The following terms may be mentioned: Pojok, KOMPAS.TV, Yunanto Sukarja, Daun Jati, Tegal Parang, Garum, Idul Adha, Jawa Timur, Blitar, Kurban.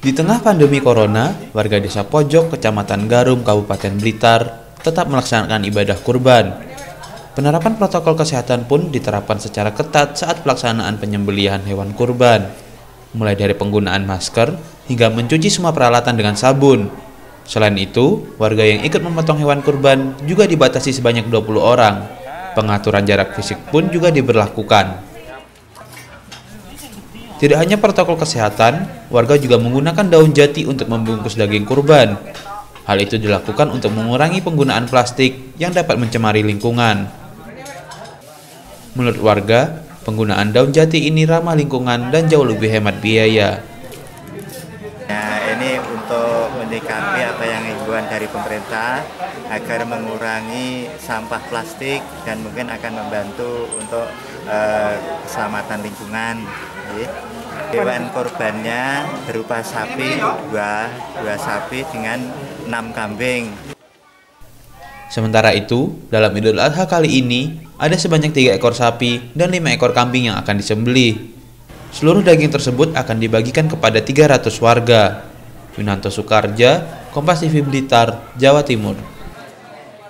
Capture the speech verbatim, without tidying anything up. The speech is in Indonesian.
Di tengah pandemi corona, warga desa Pojok, Kecamatan Garum, Kabupaten Blitar, tetap melaksanakan ibadah kurban. Penerapan protokol kesehatan pun diterapkan secara ketat saat pelaksanaan penyembelihan hewan kurban. Mulai dari penggunaan masker, hingga mencuci semua peralatan dengan sabun. Selain itu, warga yang ikut memotong hewan kurban juga dibatasi sebanyak dua puluh orang. Pengaturan jarak fisik pun juga diberlakukan. Tidak hanya protokol kesehatan, warga juga menggunakan daun jati untuk membungkus daging kurban. Hal itu dilakukan untuk mengurangi penggunaan plastik yang dapat mencemari lingkungan. Menurut warga, penggunaan daun jati ini ramah lingkungan dan jauh lebih hemat biaya. Nah, ini untuk mendekapi apa yang himbauan dari pemerintah agar mengurangi sampah plastik dan mungkin akan membantu untuk eh, keselamatan lingkungan. Hewan korbannya berupa sapi, dua, dua sapi dengan enam kambing. Sementara itu, dalam Idul Adha kali ini, ada sebanyak tiga ekor sapi dan lima ekor kambing yang akan disembelih. Seluruh daging tersebut akan dibagikan kepada tiga ratus warga. Yunanto Sukarja, Kompas T V Blitar, Jawa Timur.